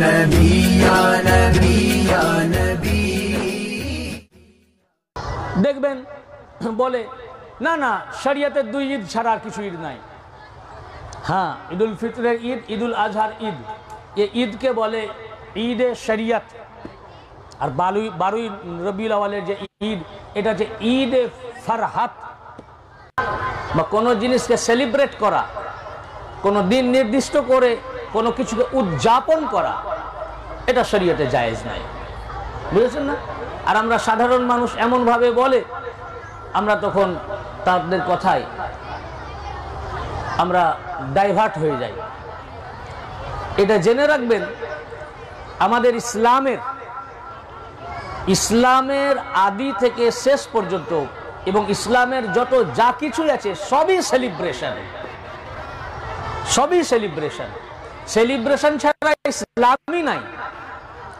नबी या नबी या नबी। দেখবেন বলে না না শরীয়তের দুই ঈদ ছাড়া আর কিছু ঈদ নাই। हाँ, ईद उल फितर ईद, ईद उल अजहर ईद, ये ईद के बोले ईद शरियत और बारुई रबी वाले जो ईद एटा जे ईद फरहत बा कोनो जिनिस के सेलिब्रेट करा, कोनो दिन निर्दिष्ट करे कोनो किछु के उद्यापन करा एटा शरियते जायज नहीं, बुझेছেন ना। और आमरा साधारण मानुष एमन भावे बोले आमरा तखन तादेर कथाय आमरा डाइभार्ट हो जाए। एटा जेने रखबेन आमादेर इस्लामेर आदि थेके शेष पर्यन्तो एबं इस्लामेर जतो जा किछु आछे सबई सेलिब्रेशन, सबई सेलिब्रेशन, सेलिब्रेशन छाड़ा इस्लामी नाई,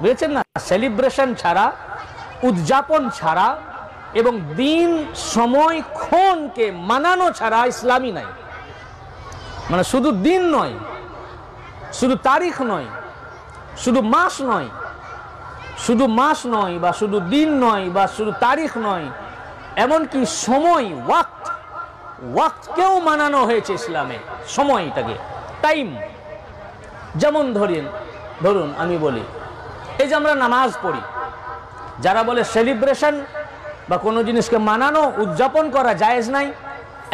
बुझेছেন না। सेलिब्रेशन छाड़ा, उद्यापन छाड़ा एबं दिन समय क्षण के मानानो छाड़ा इस्लामी नाई। माने शुधु दिन नय, शुधु तारीख नय, शुधु मास नय, शुधु मास नय बा शुधु दिन नय बा शुधु तारीख नय, एमनकि समय वक्त, वक्त केओ मानानो हयेछे इस्लामे। समयटाके टाइम जेमन धरुन आमी बोली एइ जे आमरा नामाज पढ़ी, जारा बोले सेलिब्रेशन बा कोनो जिनिसके मानानो उद्यापन करा जायेज नाई।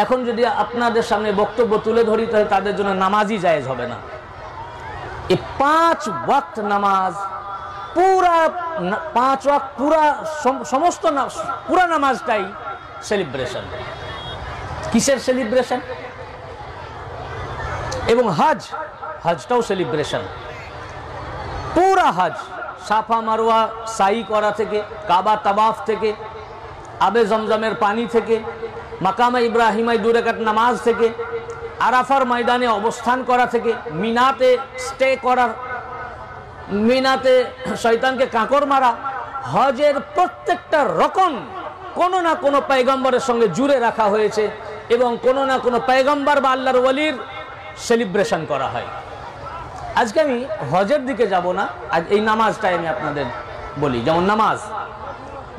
एखन यदि आपनादेर सामने बक्तव्य तुले धरि ताहले तादेर जोन्नो नामाजई जायेज होबे ना। ए पाँच वक्त नामाज पूरा पाँच वक्त पूरा समस्त पूरा नामाजटाई सेलिब्रेशन। किसेर सेलिब्रेशन? एबं हज, हजटाओ सेलिब्रेशन। पूरा हज साफा मारवा साई करा थेके काबा तवाफ थेके आबे जमजमेर पानी थेके मकाम इब्राहिम दुरेकात नामाज थेके आराफार मैदाने अवस्थान करा थेके मिनाते स्टे करा, मिनाते शैतान के कांकड़ मारा, हजेर प्रत्येकटा रकम कोनो ना कोनो पैगम्बरेर संगे जुड़े रखा हयेछे एबं कोनो ना कोनो पैगम्बर बा आल्लाहर वलिर सेलिब्रेशन करा हय। आजके आमि हजेर दिके जाब ना, आज एई नामाजटाई आमि आपनादेर बलि। जेमन नामाज,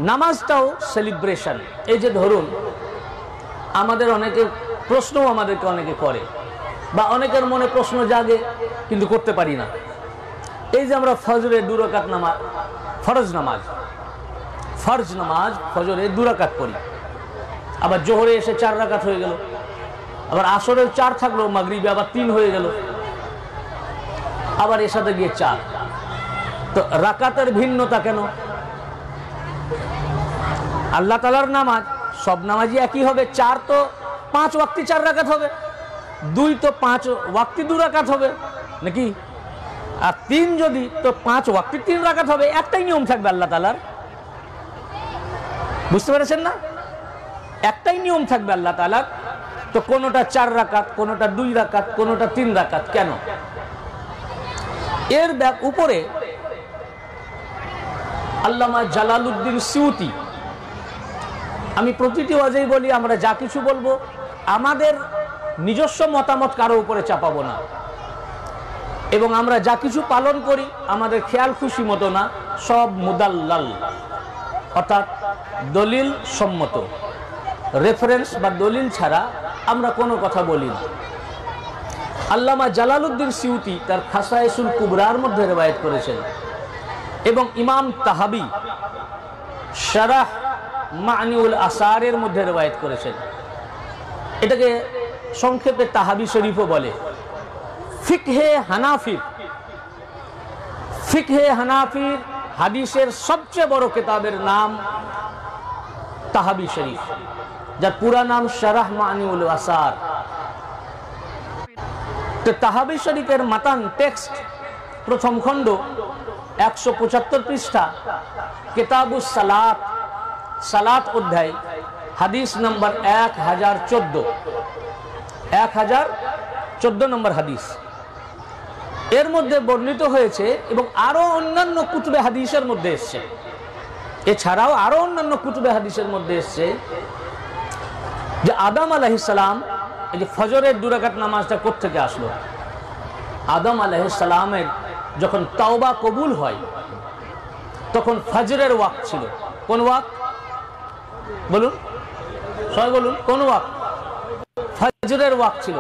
नामाजटाओ सेलिब्रेशन। एई जे धरुन आमादेर अनेके प्रश्न आमादेरके अनेके करे बा अनेकेर मने प्रश्न जागे किन्तु करते पारी ना। एई जे आमरा फजरे दुई रकात नामाज, फरज नामाज, फरज नामाज फजरे दुई रकात पढ़ी, आबार जोहरे एसे चार रकात हये गेल, आबार आसरे चार थाकलो, मागरिबे आबार तीन हये गेल, आबार एशाते गिये चार। तो रकातेर भिन्नता केन? आल्लाह ताआलार नामाज सब नामाजी एक ही होबे, चार तो पाँच वक्ती चार रकात होबे, दुई तो पाँच वक्ती दुई रकात होबे नाकि, आर तीन जदि तो पाँच वक्ती तीन रकात होबे। एकटाई नियम थाकबे आल्लाह ताआलार, बुझते पेरेছেন ना? एकटाई नियम थाकबे आल्लाह ताआलार। तो कोनोटा चार रकात, कोनोटा दुई रकात, कोनोटा तीन रकात केन? एर उपरे আল্লামা জালালউদ্দিন সিউতি, आमी प्रतिटी वाजेई बोली आमरा जा किछु बोलबो आमादेर निजस्व मतामत कारो उपरे चापाबो ना, एबं आमरा जा किछु पालन करी आमादेर खेयाल खुशी मतो ना, सब मुदाल्लाल अर्थात दलिल सम्मत, रेफारेंस बा दलिल छाड़ा आमरा कोनो कथा बोली ना। आल्लामा জালালউদ্দিন সিউতি तार খাসায়েসুল কুবরার मध्ये रिवायत करेছেন एबं इमाम তাহাবী শারাহ मानिउल आसारेर मध्ये रिवायत करेছেন। এটাকে সংক্ষেপে তাহাবী শরীফও বলে। ফিকহে হানাফি, ফিকহে হানাফি হাদিসের সবচেয়ে বড় কিতাবের নাম তাহাবী শরীফ, যার পুরা নাম শারাহ মানিউল আসার। তো তাহাবী শরীফের মাতান টেক্সট প্রথম খণ্ড ১৭৫ পৃষ্ঠা, কিতাবুস সালাত, सालात अध्याय, हदीस नम्बर 1014, 1014 नम्बर हदीस एर मध्य वर्णित হয়েছে এবং আরো অন্যান্য কুতুবে হাদিসের মধ্যে এসেছে। এছাড়াও আরো অন্যান্য কুতুবে হাদিসের মধ্যে এসেছে যে আদম আলাইহিস সালাম এই যে ফজরের দুই রাকাত নামাজটা কোত্থেকে আসলো। আদম আলাইহিস সালামের যখন তাওবা কবুল হয় তখন ফজরের ওয়াক্ত ছিল। কোন ওয়াক্ত বলুন, সবাই বলুন কোন ওয়াক্ত? ফজরের ওয়াক্ত ছিল।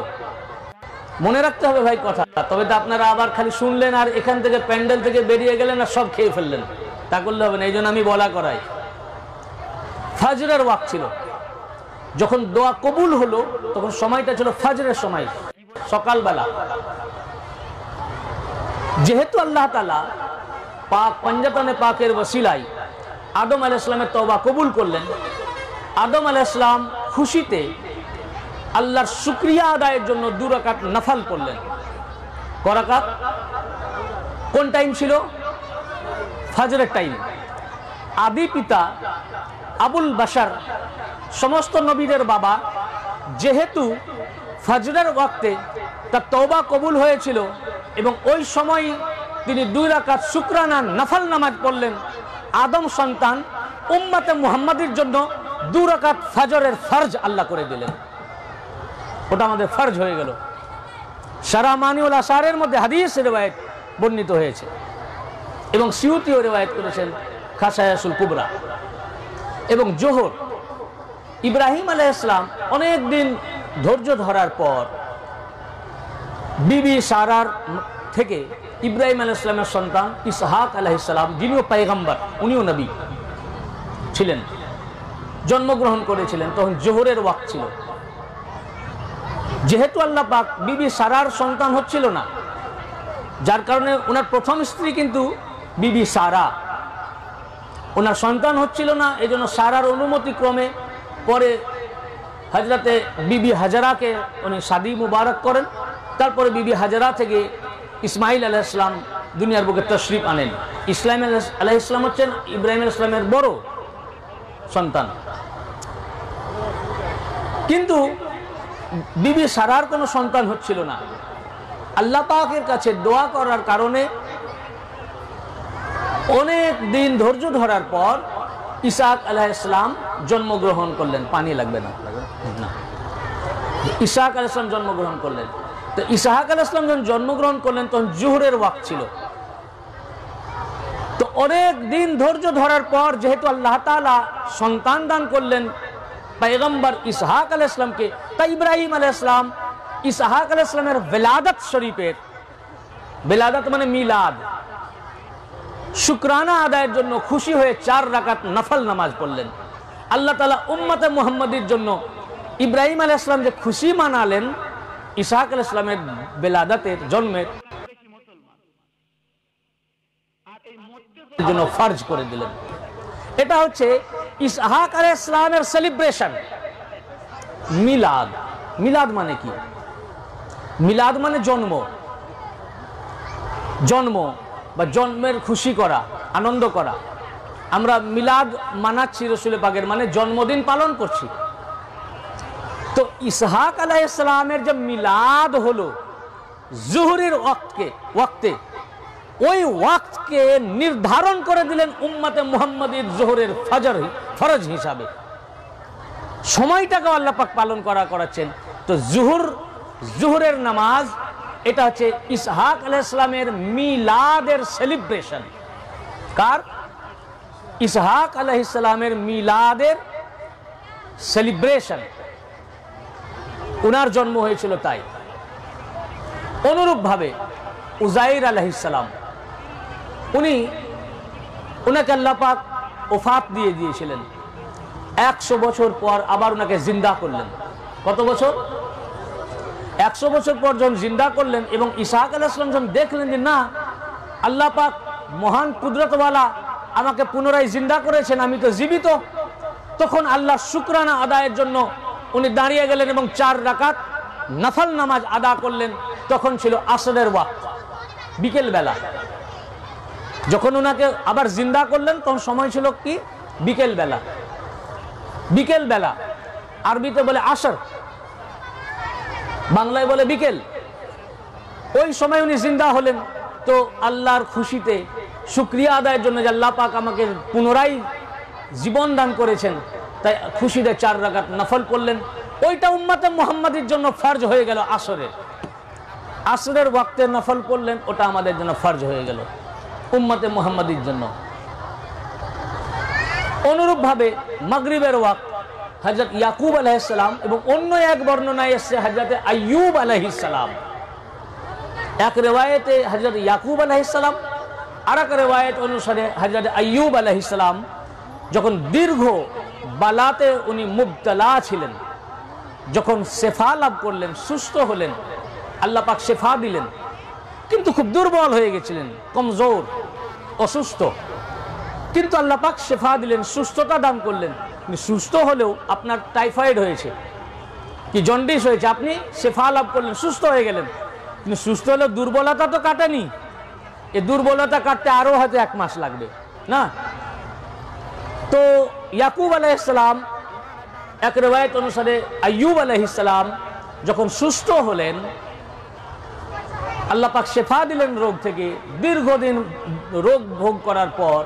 মনে রাখতে হবে ভাই কথা, তবে তো আপনারা আবার খালি শুনলেন আর এখান থেকে প্যান্ডেল থেকে বেরিয়ে গেলেন আর সব খেয়ে ফেললেন, তা করলে হবে না। এই জন্য আমি বলা করাই। ফজরের ওয়াক্ত ছিল, যখন দোয়া কবুল হলো তখন সময়টা ছিল ফজরের সময়, সকালবেলা। যেহেতু আল্লাহ তাআলা পাক পঞ্জাতনে পাকের ওসিলায় আদম আলাইহিস সালামের তওবা কবুল করলেন, আদম আলাইহিস সালাম খুশিতে আল্লাহর শুকরিয়া আদায়ের জন্য দুই রাকাত নফল পড়লেন। কয় রাকাত? কোন টাইম ছিল? ফজরের টাইম। আদি পিতা আবুল বাশার, সমস্ত নবীদের বাবা, যেহেতু ফজরের ওয়াক্তে তার তওবা কবুল হয়েছিল এবং ওই সময় তিনি দুই রাকাত শুকরানা নফল নামাজ পড়লেন, আদম সন্তান উম্মতে মুহাম্মাদের জন্য দুই রাকাত ফজরের ফরজ আল্লাহ করে দিলেন। ওটা আমাদের ফরজ হয়ে গেল। শারাহ মানিউল আশারের মধ্যে হাদিস রিওয়ায়াত বর্ণিত হয়েছে এবং সিউতিও রিওয়ায়াত করেছেন খাসায়াসুল কুবরা। এবং যোহর ইব্রাহিম আলাইহিস সালাম অনেক দিন ধৈর্য ধরার পর বিবি সারার থেকে ইব্রাহিম আলাইহিস সালামের সন্তান ইসহাক আলাইহিস সালাম, যিনিও পয়গম্বর, উনিও নবী ছিলেন, জন্মগ্রহণ করেছিলেন। তখন যোহরের ওয়াক্ত ছিল। যেহেতু আল্লাহ পাক বিবি সারার সন্তান হচ্ছিল না, যার কারণে ওনার প্রথম স্ত্রী কিন্তু বিবি সারা, ওনার সন্তান হচ্ছিল না। এজন্য সারার অনুমতি ক্রমে পরে হযরতে বিবি হাজারাকে উনি শাদী মুবারক করেন। তারপরে বিবি হাজারা থেকে ইসমাইল আলাইহিস সালাম দুনিয়ার বুকে তশরিফ আনেন। ইসমাইল আলাইহিস সালাম হচ্ছেন ইব্রাহিম আলাইহিস সালামের বড় সন্তান, কিন্তু বিবি সারার কোনো সন্তান হচ্ছিল না। আল্লাহ পাকের কাছে দোয়া করার কারণে অনেক দিন ধৈর্য ধরার পর ইসহাক আলাইহিস সালাম জন্মগ্রহণ করলেন। পানি লাগবে না? ইসহাক আলাইহিস সালাম জন্মগ্রহণ করলেন। তো ইসহাক আলাইহিস সালাম যখন জন্মগ্রহণ করলেন তখন জোহরের ওয়াক্ত ছিল। তো অনেক দিন ধৈর্য ধরার পর যেহেতু আল্লাহ তাআলা সন্তান দান করলেন পয়গম্বর ইসহাক আলাইহিস সালামকে, তাই ইব্রাহিম আলাইহিস সালাম ইসহাক আলাইহিস সালামের বিলাদত শরীফের, বিলাদত মানে মিলাদ, শুকরানা আদায়ের জন্য খুশি হয়ে চার রাকাত নফল নামাজ পড়লেন। আল্লাহ তাআলা উম্মতে মুহাম্মাদির জন্য ইব্রাহিম আলাইহিস সালাম যে খুশি মানালেন ইসহাক আলাইহিস সালামের বিলাদাতের জন্মের জন্য ফরজ করে দিলেন। এটা হচ্ছে ইসহাক আলাইহিস সালামের সেলিব্রেশন, মিলাদ। মিলাদ মানে কি? মিলাদ মানে জন্ম, জন্ম বা জন্মের খুশি করা, আনন্দ করা। আমরা মিলাদ মানাচ্ছি রাসূল পাকের, মানে জন্মদিন পালন করছি। তো ইসহাক আলাইহিস সালামের যে মিলাদ হলো জোহরের ওয়াক্তে, ওই ওয়াক্তকে নির্ধারণ করে দিলেন উম্মতে মুহাম্মাদের জোহরের ফজর ফরজ হিসাবে। সময়টাকে আল্লাহ পাক পালন করাচ্ছেন। তো জোহরের নামাজ এটা হচ্ছে ইসহাক আলাইহিস সালামের মিলাদের সেলিব্রেশন। কার? ইসহাক আলাইহিস সালামের মিলাদের সেলিব্রেশন। ওনার জন্ম হয়েছিল তাই। অনুরূপভাবে উযাইর আলাইহিস সালাম, উনি, ওনাকে আল্লাহ পাক ওফাত দিয়ে দিয়েছিলেন। 100 বছর পর আবার ওনাকে জিন্দা করলেন। কত বছর? 100 বছর পর যখন জিন্দা করলেন এবং ইসহাক আলাইহিস সালাম যখন দেখলেন যে না, আল্লাহ পাক মহান কুদরতওয়ালা আমাকে পুনরায় জিন্দা করেছেন, আমি তো জীবিত, তখন আল্লাহ শুকরানা আদায়ের জন্য উনি দাঁড়িয়ে গেলেন এবং 4 রাকাত নফল নামাজ আদা করলেন। তখন ছিল আসরের ওয়াক্ত, বিকেলবেলা। যখন ওনাকে আবার জিন্দা করলেন তখন সময় ছিল কি? বিকেলবেলা। বিকেলবেলা আরবিতে বলে আসর, বাংলায় বলে বিকেল। ওই সময় উনি জিন্দা হলেন। তো আল্লাহর খুশিতে শুকরিয়া আদায়ের জন্য যে আল্লাহ পাক আমাকে পুনরায় জীবন দান করেছেন, তাই খুশিতে 4 রাকাত নফল করলেন। ওইটা উম্মতে মুহাম্মাদির জন্য ফরজ হয়ে গেল আসরের। আসরের ওয়াক্তে নফল পড়লেন, ওটা আমাদের জন্য ফরজ হয়ে গেল উম্মতে মুহাম্মাদির জন্য। অনুরূপভাবে মাগরিবের ওয়াক্ত হযরত ইয়াকুব আলাইহিস সালাম এবং অন্য এক বর্ণনায় এসেছে হযরত আইয়ুব আলাইহিস সালাম। এক রিওয়ায়েতে হযরত ইয়াকুব আলাইহিস সালাম, আরেক রিওয়ায়েত অনুসারে হযরত আইয়ুব আলাইহিস সালাম যখন দীর্ঘ বালাতে উনি মুবতলা ছিলেন, যখন শেফা লাভ করলেন, সুস্থ হলেন, আল্লাহ পাক শেফা দিলেন, কিন্তু খুব দুর্বল হয়ে গেছিলেন, কমজোর, অসুস্থ, কিন্তু আল্লাহ পাক শেফা দিলেন, সুস্থতা দান করলেন। সুস্থ হলেও আপনার টাইফয়েড হয়েছে কি জন্ডিস হয়েছে, আপনি শেফা লাভ করলেন, সুস্থ হয়ে গেলেন, কিন্তু সুস্থ হলেও দুর্বলতা তো কাটেনি। এ দুর্বলতা কাটতে আরও হয়তো এক মাস লাগবে না। তো ইয়াকুব আলাইহিস সালাম এক রিওয়ায়াত অনুসারে আইয়ুব আলাইহিস সালাম যখন সুস্থ হলেন, আল্লাহ পাক শেফা দিলেন রোগ থেকে, দীর্ঘদিন রোগ ভোগ করার পর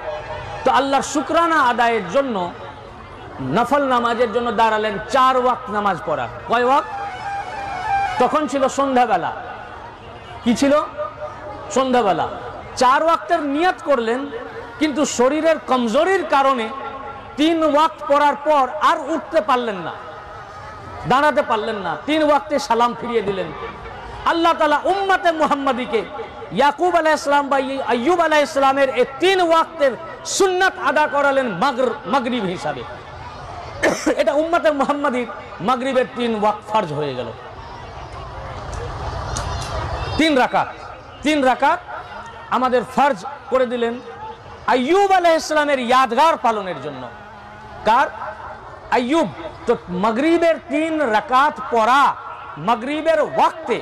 তো আল্লাহর শুকরানা আদায়ের জন্য নফল নামাজের জন্য দাঁড়ালেন, চার ওয়াক্ত নামাজ পড়া। কয় ওয়াক্ত? তখন ছিল সন্ধ্যাবেলা। কি ছিল? সন্ধ্যাবেলা। চার ওয়াক্তের নিয়ত করলেন, কিন্তু শরীরের কমজোরির কারণে তিন ওয়াক্ত পড়ার পর আর উঠতে পারলেন না, দাঁড়াতে পারলেন না। তিন ওয়াক্তে সালাম ফিরিয়ে দিলেন। আল্লাহ তাআলা উম্মতে মুহাম্মাদিকে ইয়াকুব আলাইহিস সালাম বা আইয়ুব আলাইহিস সালামের এই তিন ওয়াক্তের সুন্নাত আদা করালেন মাগরিব হিসাবে। এটা উম্মতে মুহাম্মাদির মাগরিবের তিন ওয়াক্ত ফরজ হয়ে গেল, তিন রাকাত আমাদের ফরজ করে দিলেন আইয়ুব আলাইহিস সালামের ইয়াদগার পালনের জন্য। কার? আইয়ুব। তো মাগরিবের তিন রাকাত পড়া মাগরিবের ওয়াক্তে,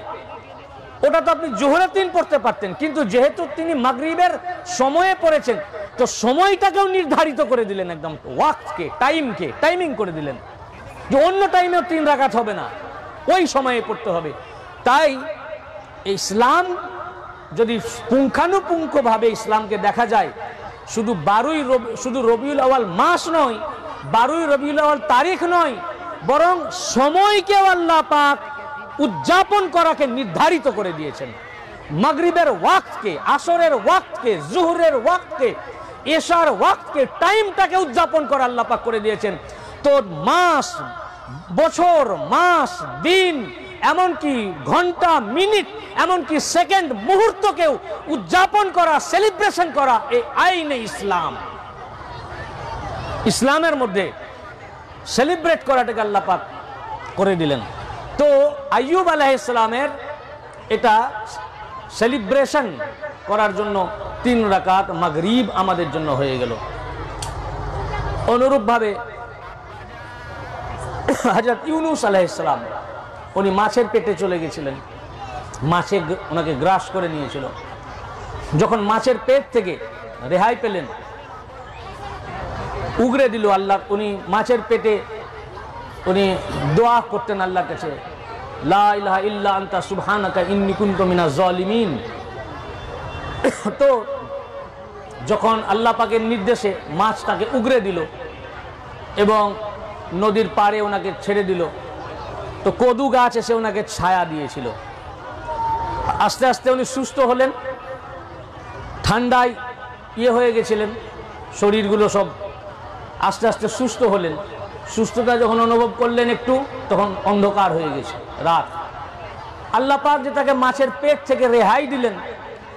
ওটা তো আপনি জোহরের তিন পড়তে পারতেন, কিন্তু যেহেতু তিনি মাগরিবের সময়ে পড়েছেন, তো সময়টাকেও নির্ধারিত করে দিলেন, একদম ওয়াক্তকে, টাইমকে, টাইমিং করে দিলেন যে অন্য টাইমেও তিন রাকাত হবে না, ওই সময়ে পড়তে হবে। তাই ইসলাম যদি পুঙ্খানুপুঙ্খভাবে ইসলামকে দেখা যায়, শুধু রবিউল আউয়াল মাস নয়, 12ই রবিউল আউয়াল তারিখ নয়, বরং সময়কে আল্লাহ পাক উদযাপন করাকে নির্ধারিত করে দিয়েছেন। মাগরিবের ওয়াক্তকে, আসরের ওয়াক্তকে, জুহরের ওয়াক্তকে, এশার ওয়াক্তকে, টাইমটাকে উদযাপন করা আল্লাহ পাক করে দিয়েছেন। তো মাস, বছর, মাস, দিন, এমনকি ঘন্টা, মিনিট, এমনকি সেকেন্ড, মুহূর্তকেও উদযাপন করা, সেলিব্রেশন করা এই আইনে ইসলাম। ইসলামের মধ্যে সেলিব্রেট করাটাকে আল্লাহ পাক করে দিলেন। তো আইয়ুব আলাইহিস সালামের এটা সেলিব্রেশন করার জন্য তিন রাকাত মাগরিব আমাদের জন্য হয়ে গেল। অনুরূপভাবে হযরত ইউনূস আলাইহিস সালাম উনি মাছের পেটে চলে গেছিলেন, মাছে ওনাকে গ্রাস করে নিয়েছিল। যখন মাছের পেট থেকে রেহাই পেলেন, উগড়ে দিল আল্লাহ, উনি মাছের পেটে উনি দোয়া করতেন আল্লাহর কাছে, লা ইলাহা ইল্লা আনতা সুবহানাকা ইন্নী কুনতু মিনাজ জালিমিন। তো যখন আল্লাহ পাকের নির্দেশে মাছটাকে উগড়ে দিল এবং নদীর পাড়ে ওনাকে ছেড়ে দিল, তো কদু গাছ এসে ওনাকে ছায়া দিয়েছিল। আস্তে আস্তে উনি সুস্থ হলেন, ঠান্ডায় হয়ে গেছিলেন, শরীরগুলো সব আস্তে আস্তে সুস্থ হলেন। সুস্থতা যখন অনুভব করলেন একটু, তখন অন্ধকার হয়ে গেছে, রাত। আল্লাহ পাক যে তাকে মাছের পেট থেকে রেহাই দিলেন,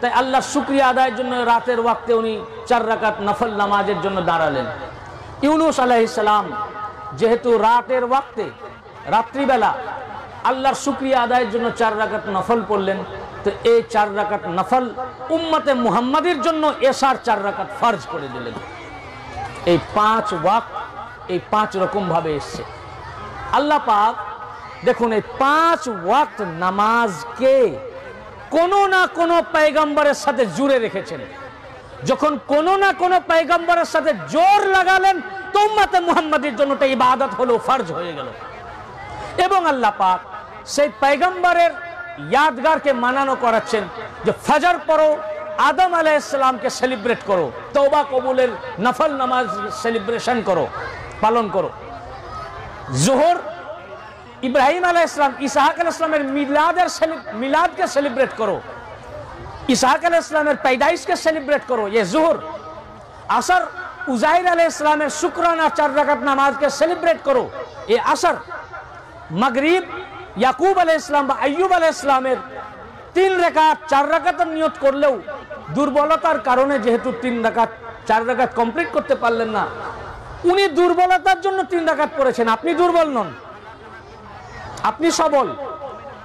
তাই আল্লাহ শুকরিয়া আদায়ের জন্য রাতের ওয়াক্তে উনি চার রাকাত নফল নামাজের জন্য দাঁড়ালেন। ইউনূস আলাইহিস সালাম যেহেতু রাতের ওয়াক্তে, রাত্রিবেলা আল্লাহর শুকরিয়া আদায়ের জন্য চার রাকাত নফল পড়লেন, তো এই চার রাকাত নফল উম্মতে মুহাম্মাদির জন্য এশার চার রাকাত ফরজ করে দিলেন। এই পাঁচ ওয়াক্ত, এই পাঁচ রকমভাবে এসছে। আল্লাহ পাক দেখুন, এই পাঁচ ওয়াক্ত নামাজকে কোনো না কোনো পয়গম্বরের সাথে জুড়ে রেখেছেন। যখন কোনো না কোনো পয়গম্বরের সাথে জোর লাগালেন, তো উম্মতে মুহাম্মাদির জন্য এটা ইবাদত হলো, ফরজ হয়ে গেল। এবং আল্লাহ পাক সেই পয়গম্বরের ইয়াদগারকে মানানো করাচ্ছেন যে ফজর পড়ো, আদম আলাইহিস সালামকে সেলিব্রেট করো, তওবা কবুলের নফল নামাজ সেলিব্রেশন করো, পালন করো। জোহর इब्राहिम अलैहिस्सलाम इसहाक अलैहिस्सलाम मिलाद के सेलिब्रेट करो, इसहाक अलैहिस्सलाम पैदाइश के सेलिब्रेट करो। ये ज़ुहर असर उज़ैर अलैहिस्सलाम शुक्राना 4 रकात नमाज के सेलिब्रेट करो। ये असर मगरिब याकूब अलैहिस्सलाम अय्यूब अलैहिस्सलाम 3 रकात 4 रकात नियत कर ले दुर्बलतार कारणे जेहेतु 3 रकात 4 रकात कमप्लीट करते पारलेन ना, उनी दुर्बलतार जन्य 3 रकात पड़ेछेन। आपनी दुर्बल नन, आपनी सबल,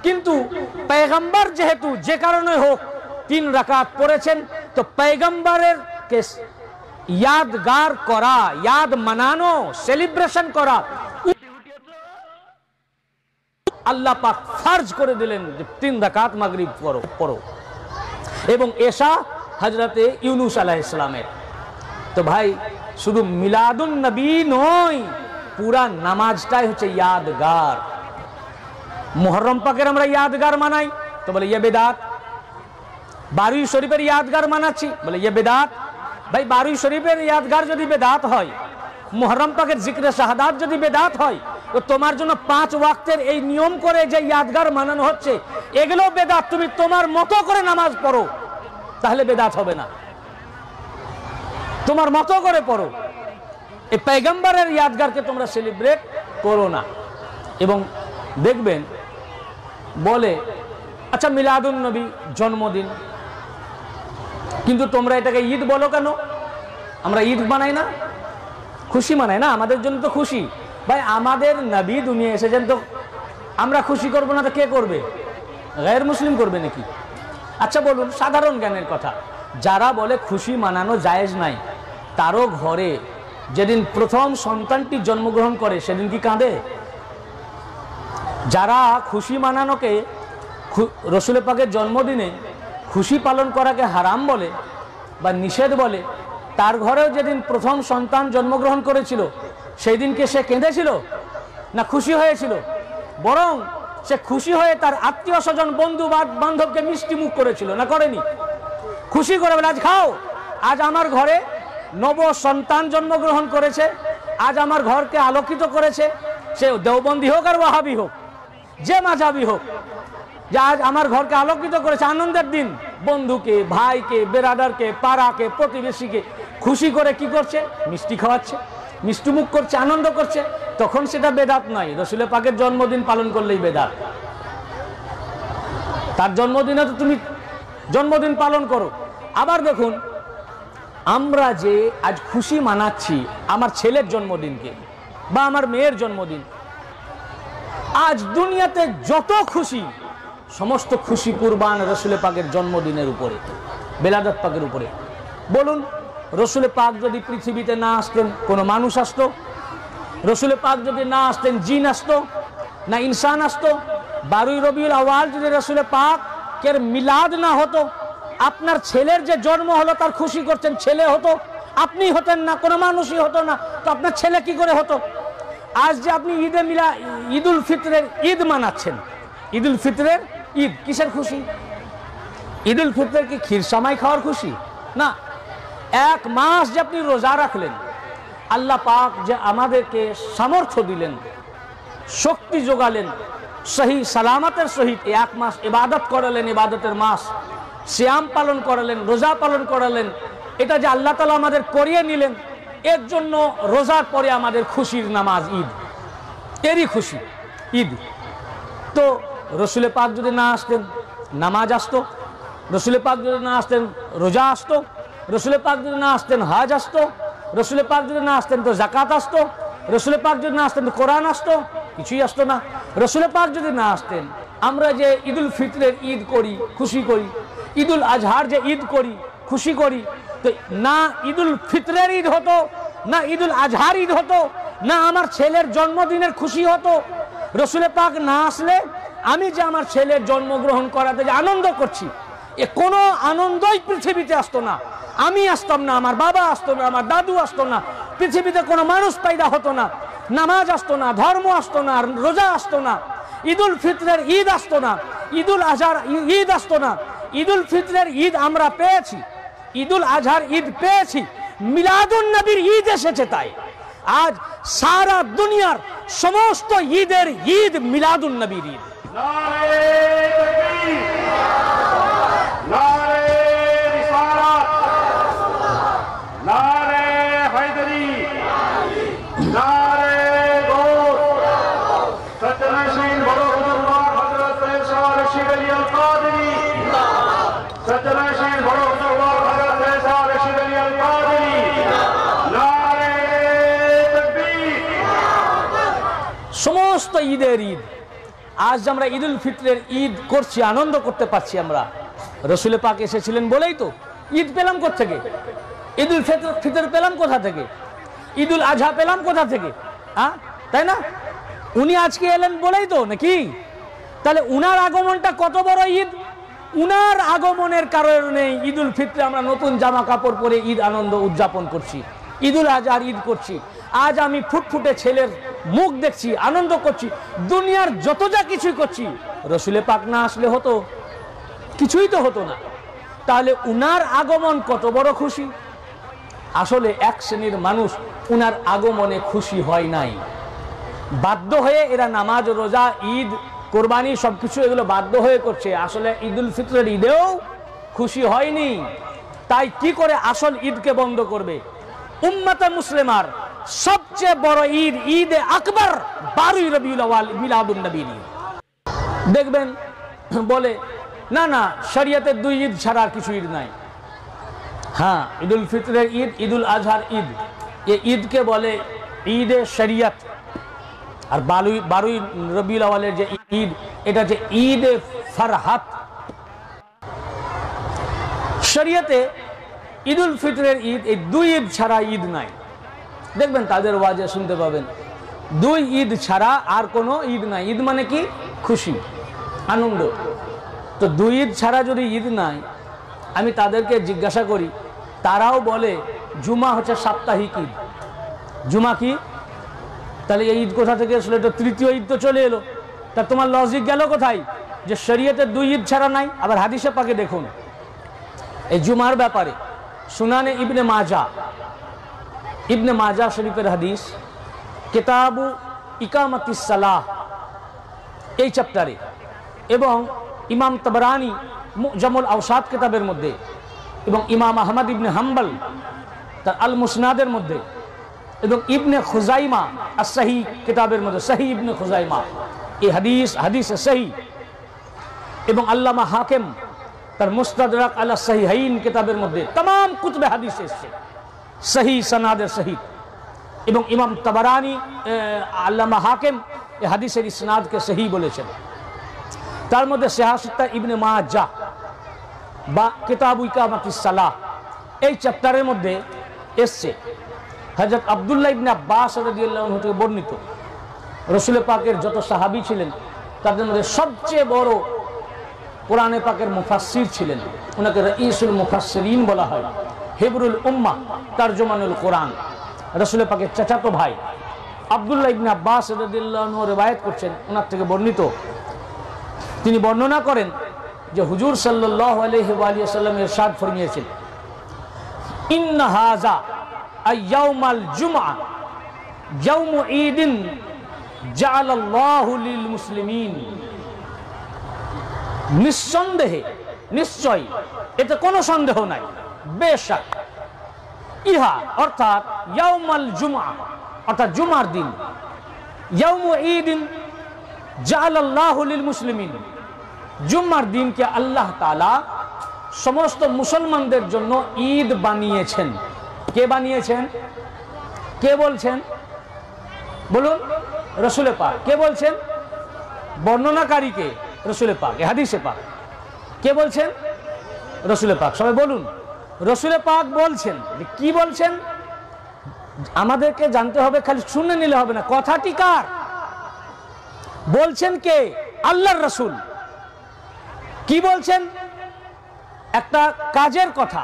किन्तु पैगम्बर जेहेतु जे कारणे होक 3 रकात पड़ेछेन। तो पैगम्बरेर के यादगार करा, याद मनानो, सेलिब्रेशन करा अल्लाह पाक फर्ज करे दिलेन। 3 रकात मगरिब पढ़ो एवं एशा हजरते यूनुस अलैहिस्सलामेर। तो भाई शुधु मिलादुन नबी नय, पूरा नामाजटाई होच्छे यादगार। मुहर्रम पाकेर आमरा यादगार मानाई तो बोले ये बेदात, बारुई शरीफेर यादगार मानाच्छि बोले ये बेदात। भाई बारुई शरीफेर यादगार जदि बेदात हय, मुहर्रम पाकेर जिक्रे शाहादात जदि बेदात हय, तो तुम्हार जो 5 वक्तेर ए नियम करे जे यादगार मानानो होच्छे एगुलो बेदात। तुमी तुम्हार मतो करे नामाज पढ़ो ताहले बेदात होबे ना, तुम्हार मतो करे पढ़ो। ए पैगम्बरेर यादगारके तोमरा सेलिब्रेट करो ना। एवं देखबेन बोले अच्छा मिलादुन नबी जन्मदिन, किन्तु तोमरा एटाके ईद बोलो केन? आमरा ईद मानाई ना, खुशी मानाई ना, आमादेर जोन्नो तो खुशी। भाई आमादेर नबी दुनिया एसेछेन तो आमरा खुशी करब ना तो के करबे? गैर मुस्लिम करबे नाकि? अच्छा बोलुन साधारण ज्ञानेर कथा, जारा बोले खुशी मानानो जायेज नाई तारो घरे जेदिन प्रथम सन्तानटी जन्मग्रहण करे सेदिन कि कांदे? जारा खुशी मानानोके रसूल पाकेर जन्मदिने खुशी पालन कराके हाराम बोले बा निषेध बोले, तार घरेओ जेदिन प्रथम सन्तान जन्मग्रहण करेछिलो सेई दिनके से केंदेछिलो ना खुशी हयेछिलो? बरं से खुशी हये तार आत्मीय स्वजन बंधु बान्धवके मिष्टि मुख करेछिलो ना करेनि? खुशी करे बोले आज खाओ, आज आमार घरे नव सन्तान जन्मग्रहण करेछे, आज आमार घरके आलोकित करेछे। से देवबंदी होक और वहाबी होक, जे मजहबी होक, जे आज आमार घरके आलोकित करेछे आनंदेर दिन, बंधुके भाईके बेरादारके पाड़ाके प्रतिबेशीके खुशी करे कि करछे? मिष्टि खाওয়াচ্ছে, मिष्टिमुख करছে, आनंद करছে। তখন সেটা বেদাত নয়, রসূল পাকের জন্মদিন পালন করলেই বেদাত। তার জন্মদিনে তো তুমি জন্মদিন পালন করো। আবার দেখুন আমরা যে আজ খুশি মানাচ্ছি আমার ছেলের জন্মদিনকে বা আমার মেয়ের জন্মদিন, আজ দুনিয়াতে যত খুশি সমস্ত খুশি কুরবান রসূল পাকের জন্মদিনের উপরে, বেলাদাত পাকের উপরে। বলুন रसूल पाक जदि पृथिवीते ना आसतें कोनो मानुष आसतो, रसूल पाक जदि ना आसतें जिन आसतो ना इंसान आसतो, 12 रबिउल अव्वाल जदि रसूल पाकेर मिलाद ना हतो, आपनार छेलेर जे जन्म हलो तार खुशी करतें छेले हतो, आपनी हतें ना, कोनो मानुषी हतो ना, तो आपनार छेले कि करे हतो? आज जे आपनी ईदुल फितरेर ईद मानाच्छेन, ईदुल फितरेर ईद किसेर खुशी? ईदुल फितरेर कि खीरसामाई खाओयार खुशी ना? एक मास जे अपनी रोजा रखलें, अल्लाह पाक जे आमादेरके सामर्थ्य दिलें, शक्ति जोगालें, सही सलामतेर सहित एक मास इबादत करालें, इबादतेर मास, सियाम पालन करालें, रोजा पालन करालें, एटा जे अल्लाह ताआला आमादेर करिये निलें, एर जोन्नो रोजार परे आमादेर खुशिर नामाज ईद, एरी खुशी ईद। तो रसूल पाक जदि ना आसतें नामाज आसतो, रसूल पाक जदि ना आसतें रोजा आसतो, रसूल पाक जदि ना आसतें हज आसतो, रसूल पाक जदि ना आसतें तो जाकात आसतो, रसूल पाक जदि ना आसतें तो कुरान आसतो, किछुई आसतो ना। रसूल पाक जदि ना आसतें आमरा जे ईदुल फितरेर ईद करी खुशी करी, ईदुल अजहार जे ईद करी खुशी करी, तो ना ईदुल फितरेर ईद हतो, ना ईदुल अजहार ईद हतो, ना आमार छेलेर जन्मदिनेर खुशी हतो। रसूल पाक ना आसले आमी जे आमार छेलेर जन्मग्रहण कराते जे आनंद करছি এ কোনো আনন্দই পৃথিবীতে আসতো না। आमी आसतम ना, आमार बाबा आसतो ना, आमार दादू आसतो ना, पृथिवीते कोनो मानुष पैदा हतो ना, नामाज आसतो ना, धर्म आसतो ना, रोजा आसतो ना, ईदुल फितरेर ईद आसतो ना, ईदुल अजहार ईद आसतो ना। ईदुल फितरेर ईद आमरा पेयेछि, ईदुल अजहार ईद पेयेछि, मिलादुन नबीर ईद एसेছে। ताई आज सारा दुनियार समस्त ईदेर ईद मिलादुन नबीर ईद। समस्त ईदेर ईद आज আমরা ঈদুল ফিতরের ঈদ করছি, আনন্দ করতে পারছি আমরা। রাসূল পাক এসেছিলেন বলেই তো ঈদ পেলাম কোথা থেকে, ঈদুল ফিতর পেলাম কোথা থেকে, ঈদুল আযহা পেলাম কোথা থেকে, হ্যাঁ তাই না? উনি আজকে এলেন বলেই তো নাকি। তাহলে উনার আগমনটা কত বড় ঈদ, উনার আগমনের কারণে ঈদুল ফিতরে আমরা নতুন জামা কাপড় পরে ঈদ আনন্দ উদযাপন করছি, ঈদুল আযহার ঈদ করছি। আজ আমি ফুটফুটে ছেলের মুখ দেখছি, আনন্দ করছি, দুনিয়ার যত যা কিছুই করছি। রাসূল পাক না আসলে হতো? কিছুই তো হতো না। তাহলে উনার আগমন কত বড় খুশি। আসলে এক শ্রেণীর মানুষ উনার আগমনে খুশি হয় নাই, বাধ্য হয়ে এরা নামাজ রোজা ঈদ কোরবানি সবকিছু এগুলো বাধ্য হয়ে করছে। আসলে ঈদুল ফিতরের ঈদেও খুশি হয়নি, তাই কি করে আসল ঈদকে বন্ধ করবে? উম্মতে মুসলিমার সবচেয়ে বড় ঈদ ঈদ আকবর ১২ রবিউল আউয়াল মিলাদুন নবী। দেখবেন বলে না না শরীয়তের দুই ঈদ ছাড়া আর কিছু ঈদ নাই। হ্যাঁ, ঈদুল ফিতরের ঈদ, ঈদুল আজহার ঈদ, এ ঈদকে বলে ঈদ এ শরীয়ত। আর ১২ রবিউল আউয়ালের যে ঈদ, এটা যে ঈদ এ ফরহাত। শরীয়তে ঈদুল ফিতরের ঈদ, এই দুই ঈদ ছাড়া ঈদ নাই। দেখবেন তাদের ওয়াজে শুনতে পাবেন দুই ঈদ ছাড়া আর কোনো ঈদ নাই। ঈদ মানে কি? খুশি, আনন্দ। তো দুই ঈদ ছাড়া যদি ঈদ নাই, আমি তাদেরকে জিজ্ঞাসা করি, তারাও বলে জুমা হচ্ছে সাপ্তাহিক ঈদ। জুমা কি? তাহলে এই ঈদ কোথা থেকে আসলে? এটা তৃতীয় ঈদ তো চলে এলো। তা তোমার লজিক গেল কোথায় যে শরীয়তে দুই ঈদ ছাড়া নাই? আবার হাদিসে পাকে দেখুন এই জুমার ব্যাপারে, সুনানে ইবনে মাজাহ শরীফের হাদিস, কিতাবু ইকামাতিস সালাহ এই চ্যাপ্টারে, এবং ইমাম তাবরানী মুজামুল আওসাত কিতাবের মধ্যে, এবং ইমাম আহমদ ইবনে হাম্বল তার আল মুসনাদের মধ্যে, এবং ইবনে খুজাইমা আস সহিহ কিতাবের মধ্যে, সহিহ ইবনে খুজাইমা এই হাদিস সহিহ, এবং আল্লামা হাকিম তার মুস্তাদরাক আলা সহিহাইন কিতাবের মধ্যে तमाम কুতুবে হাদিস এসেছে सही सनादे सही। एवं इमाम तबरानी आल्लामा हाकिम ए हदीस ए सनाद के सही बोले चले। तार मध्य सियासता इब्ने माजा बा किताबुल इकामतिस सलाह ए चैप्टारे मध्य इससे हजरत अब्दुल्लाह इब्ने अब्बास रदियल्लाहु अन्हु के वर्णित रसूल पाकेर যত সাহাবী ছিলেন তাদের মধ্যে সবচেয়ে বড় কোরআন পাকের মুফাসসির ছিলেন, উনাকে রাইসুল মুফাসসিরিন বলা হয়। হিবরুল উম্মা তরজমানুল কোরআন, রাসূল পাকের চাচাতো ভাই আব্দুল্লাহ ইবনে আব্বাস রাদিয়াল্লাহু আনহু রিওয়ায়াত করছেন, ওনার থেকে বর্ণিত। তিনি বর্ণনা করেন যে হুজুর সাল্লাল্লাহু আলাইহি ওয়া আলিহি ওয়াসাল্লাম ইরশাদ ফরমিয়েছেন, ইন্না হাযা আইয়াউমাল জুমআ ইয়াউমু ঈদিন জাআলাল্লাহু লিল মুসলিমিন। নিঃসন্দেহে, নিশ্চয়, এতে কোনো সন্দেহ নাই, বেশক ইহা অর্থাৎ ইয়াউমুল জুমআ অর্থাৎ জুমার দিন, ইয়াউমু ঈদিন জাআলাল্লাহু লিল মুসলিমিন জুমার দিনকে আল্লাহ তাআলা সমস্ত মুসলমানদের জন্য ঈদ বানিয়েছেন। কে বানিয়েছেন? কে বলছেন বলুন? রাসূল পাক। কে বলছেন? বর্ণনাকারীকে রাসূল পাক, এই হাদিসে পাক। কে বলছেন? রাসূল পাক। সবাই বলুন রাসূল পাক বলছেন। কি বলছেন আমাদেরকে জানতে হবে, খালি শুনে নিলে হবে না। কথাটি কার? বলছেন কে? আল্লাহর রাসূল। কি বলছেন? একটা কাজের কথা,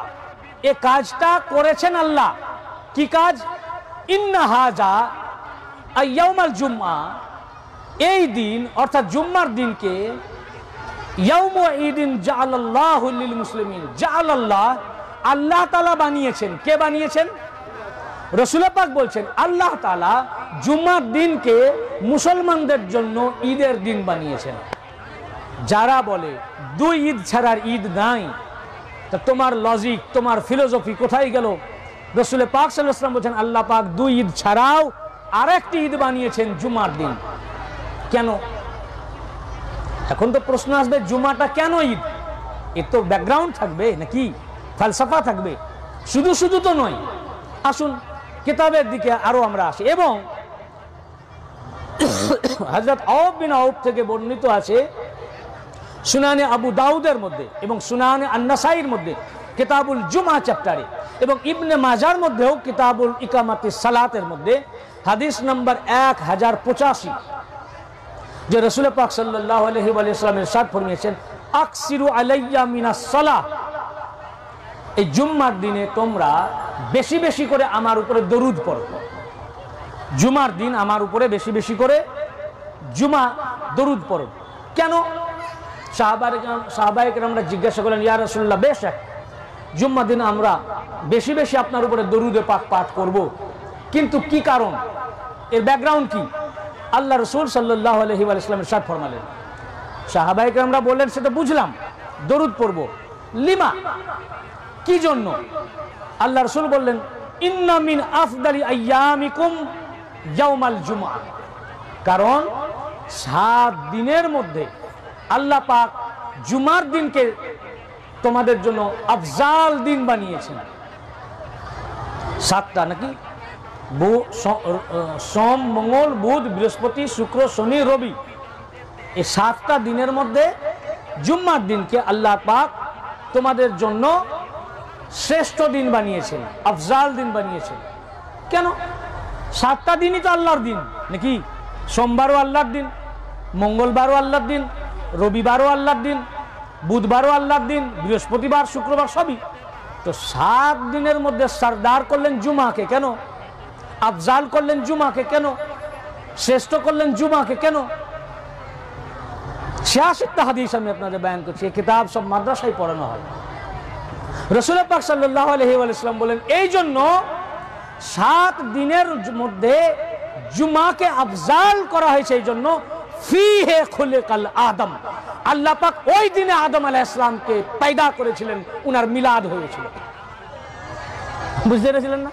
এই কাজটা করেছেন আল্লাহ। কি কাজ? ইন্না হাযা আইয়াউমাল জুমআ, এই দিন অর্থাৎ জুম্মার দিনকে, ইয়াউমু ঈদিন জাআলাল্লাহু লিল মুসলিমিন, জাআলাল্লাহ আল্লাহ তাআলা বানিয়েছেন। কে বানিয়েছেন? रसूल पाक बोलছেন আল্লাহ তাআলা জুমার দিনকে মুসলমানদের জন্য ঈদের দিন বানিয়েছেন। যারা বলে দুই ঈদ ছাড়া ঈদ নাই, তো তোমার লজিক তোমার ফিলোসফি কোথায় গেল? রসুল পাক সাল্লাল্লাহু আলাইহি ওয়াসাল্লাম বলেছেন আল্লাহ পাক দুই ঈদ ছাড়াও আরেকটি ঈদ বানিয়েছেন জুমার দিন। কেন? এখন তো প্রশ্ন আসবে জুমাটা কেন ঈদ? এর তো ব্যাকগ্রাউন্ড থাকবে নাকি ফালসাফা থাকবে, শুধু শুধু তো নয়। আসুন কিতাবের দিকে আরো আমরা আসি। এবং হযরত আওফ বিন আওফ থেকে বর্ণিত আছে সুনানে আবু দাউদের মধ্যে এবং সুনানে আন-নাসাইর মধ্যে কিতাবুল জুমা চ্যাপ্টারে এবং ইবনে মাজার মধ্যেও কিতাবুল ইকামাতি সালাতের মধ্যে হাদিস নম্বর 1085 যে রাসূল পাক সাল্লাল্লাহু আলাইহি ওয়া সাল্লামের সাদ ফরমিয়েছেন আকসিরু আলাইয়া মিনাস সালাহ, এই জুম্মার দিনে তোমরা বেশি বেশি করে আমার উপরে দরুদ পড়ো। জুমার দিন আমার উপরে বেশি বেশি করে জুমা দরুদ পড়ো। কেন? সাহাবায়ে কেরামরা জিজ্ঞাসা করলেন ইয়া রাসূলুল্লাহ, বেশক জুম্মার দিন আমরা বেশি বেশি আপনার উপরে দরুদে পাক পাঠ করব, কিন্তু কি কারণ, এর ব্যাকগ্রাউন্ড কি? আল্লাহ রাসূল সাল্লাল্লাহু আলাইহি ওয়া সাল্লাম ইরশাদ ফরমালেন, সাহাবায়ে কেরামরা বললেন সেটা বুঝলাম দরুদ পড়ব, লিমা কি জন্য? আল্লাহ রাসূল বললেন ইন্না মিন আফদালি আইয়ামিকুম ইয়াউমাল জুমআ, কারণ 7 দিনের মধ্যে আল্লাহ পাক জুমার দিনকে তোমাদের জন্য আফজাল দিন বানিয়েছেন। 7টা নাকি? সোম মঙ্গল বুধ বৃহস্পতি শুক্র শনি রবি, এই 7টা দিনের মধ্যে জুম্মার দিনকে আল্লাহ পাক তোমাদের জন্য শ্রেষ্ঠ দিন বানিয়েছেন, আফজাল দিন বানিয়েছেন। কেন? 7টা দিনই তো আল্লাহর দিন নাকি? সোমবারও আল্লাহর দিন, মঙ্গলবারও আল্লাহর দিন, রবিবারও আল্লাহর দিন, বুধবারও আল্লাহর দিন, বৃহস্পতিবার শুক্রবার সবই তো। 7 দিনের মধ্যে সরদার করলেন জুমাকে কেন? আফজাল করলেন জুমাকে কেন? শ্রেষ্ঠ করলেন জুমাকে কেন? 86টা হাদিস আমি আপনাদের বয়ান করছি। এই কিতাব সব মাদ্রাসায় পড়ানো হয়। রাসূল পাক সাল্লাল্লাহু আলাইহি ওয়াসাল্লাম বলেন এই জন্য 7 দিনের মধ্যে জুমাকে আফজাল করা হয়েছে। এই জন্য ফিহে খুলিকাল আদম, আল্লাহ পাক ওই দিনে আদম আলাইহিস সালামকে পয়দা করেছিলেন, উনার মিলাদ হয়েছিল। বুঝতে পেরেছিলেন না?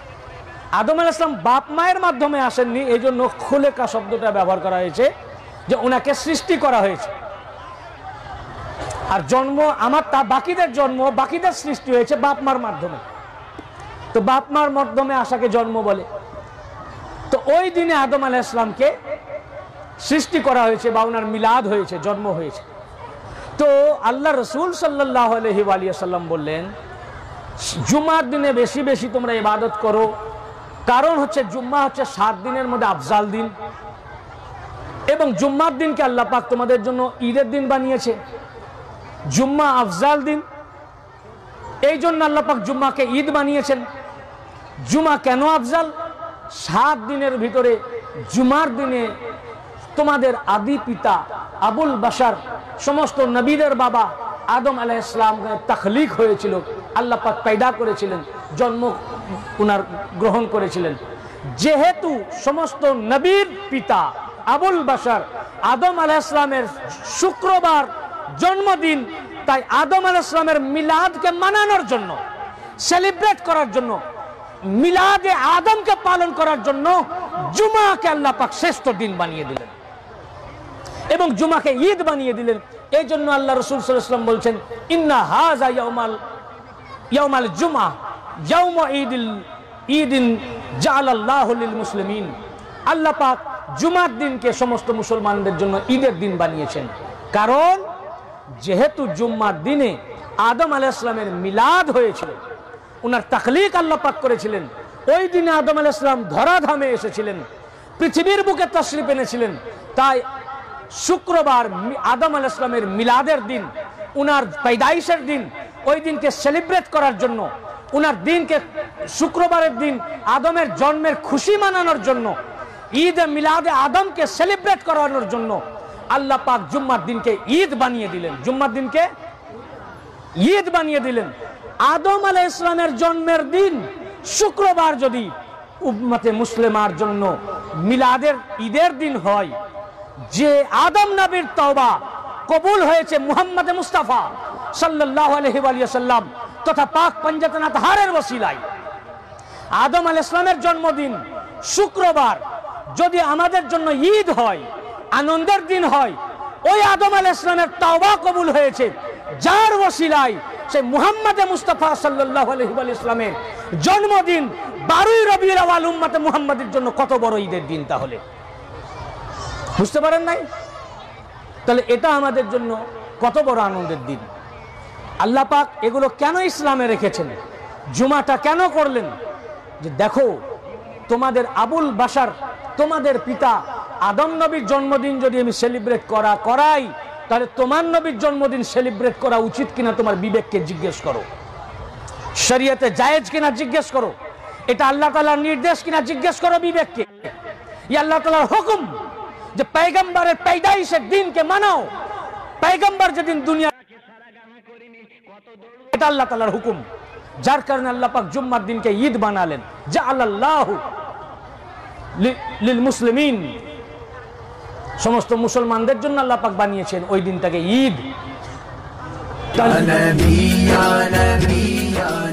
আদম আলাইহিস সালাম বাপ মায়ের মাধ্যমে আসেননি, এই জন্য খুলেকা শব্দটা ব্যবহার করা হয়েছে যে ওনাকে সৃষ্টি করা হয়েছে। আর জন্ম আমার তা বাকিদের জন্ম, বাকিদের সৃষ্টি হয়েছে বাপ মার মাধ্যমে, তো বাপ মার মাধ্যমে আসাকে জন্ম বলে। তো ওই দিনে আদম আলাইহিস সালামকে সৃষ্টি করা হয়েছে বা ওনার মিলাদ হয়েছে, জন্ম হয়েছে। তো আল্লাহ রাসূল সাল্লাল্লাহু আলাইহি ওয়াসাল্লাম বললেন জুমার দিনে বেশি বেশি তোমরা ইবাদত করো, কারণ হচ্ছে জুম্মা হচ্ছে 7 দিনের মধ্যে আফজাল দিন, এবং জুম্মার দিনকে আল্লাহ পাক তোমাদের জন্য ঈদের দিন বানিয়েছে। জুম্মা আফজাল দিন, এই জন্য আল্লাহ পাক জুম্মাকে ঈদ বানিয়েছেন। জুমা কেন আফজাল? 7 দিনের ভিতরে জুমার দিনে তোমাদের আদি পিতা আবুল বাশার সমস্ত নবীদের বাবা আদম আলাইহিস সালাম তাখলিক হয়েছিল, আল্লাহ পাক পয়দা করেছিলেন, জন্ম উনার গ্রহণ করেছিলেন। যেহেতু সমস্ত নবীর পিতা আবুল বাশার আদম আলাইহিস সালামের শুক্রবার জন্মদিন, তাই আদম আলাইহিস সালামের মিলাদকে মানানোর জন্য, সেলিব্রেট করার জন্য, মিলাদে আদমকে পালন করার জন্য জুমাকে আল্লাহ পাক শ্রেষ্ঠ দিন বানিয়ে দিলেন এবং জুমাকে ঈদ বানিয়ে দিলেন। এই জন্য আল্লাহ রাসূল সাল্লাল্লাহু আলাইহি ওয়াসাল্লাম বলছেন ইন্না হাযা ইয়াউমাল জুমআ ইয়াউমু ঈদিন জাআলাল্লাহু লিল মুসলিমিন, আল্লাহ পাক জুমার দিনকে সমস্ত মুসলমানদের জন্য ঈদের দিন বানিয়েছেন, কারণ যেহেতু জুম্মার দিনে আদম আলাইহিস সালামের মিলাদ হয়েছিল, ওনার তাখলিক আল্লাহ পাক করেছিলেন, ওই দিনে আদম আলাইহিস সালাম ধরাধামে এসেছিলেন, পৃথিবীর বুকে তশরিফ এনেছিলেন, তাই শুক্রবার আদম আলাইহিস সালামের মিলাদের দিন, ওনার পয়দাইশের দিন, ওই দিনকে সেলিব্রেট করার জন্য, ওনার দিনকে শুক্রবারের দিন আদমের জন্মের খুশি মানানোর জন্য, ঈদ মিলাদে আদমকে সেলিব্রেট করানোর জন্য আল্লাহ পাক জুম্মার দিনকে ঈদ বানিয়ে দিলেন। জুম্মার দিনকে ঈদ বানিয়ে দিলেন। আদম আলাইহিস সালামের জন্মের দিন শুক্রবার যদি उम्मते मुस्लिमार जन्नो मिलादेर ईदेर दिन होय जे आदम नबीर तौबा कबूल होयेछे मुहम्मद मुस्ताफा सल्लल्लाहु अलैहि वसल्लम तथा पाक पंजतन ताहारेर वसिलाय। आदम आलाइहिस सालामेर जन्मदिन शुक्रवार यदि आमादेर जन्नो ईद होय आनंदेर दिन होय ओई आदम आलाइहिस सालामेर तौबा कबूल होयेछे जार वसिलाय से मुहम्मद मुस्ताफा सल्लल्लाहु अलैहि वसल्लमेर जन्मदिन 12 रबिउल आवाल उम्मते मुहम्मदेर जन्नो कत बड़ ईदेर दिन। ताहले बुझते पारेन नाई ताहले एटा आमादेर जन्नो कत बड़ आनंदेर दिन। आल्लाह पाक एगुलो केन इस्लामे रेखेछेन, जुमाटा केन करलेन, जे देखो तोमादेर आबुल बाशार तोमादेर पिता आदम नबीर जन्मदिन जदि आमि सेलिब्रेट कराई ताहले तोमार नबीर जन्मदिन सेलिब्रेट करा उचित किना तोमार विवेकके जिज्ञेस करो, शरियते जायेज किना जिज्ञेस करो, एटा आल्लाह ताआलार निर्देश किना जिज्ञेस करो विवेकके, ये आल्लाह ताआलार हुकुम जे पैगम्बरेर पैदाइशेर दिनके मानाओ। पैगम्बर जेदिन दुनिया এটা আল্লাহ তাআলার হুকুম, যার কারণে আল্লাহ পাক জুম্মার দিনকে ঈদ বানালেন। জাআলাল্লাহু লিল মুসলিমিন, সমস্ত মুসলমানদের জন্য আল্লাহ পাক বানিয়েছেন ওই দিনটাকে ঈদ।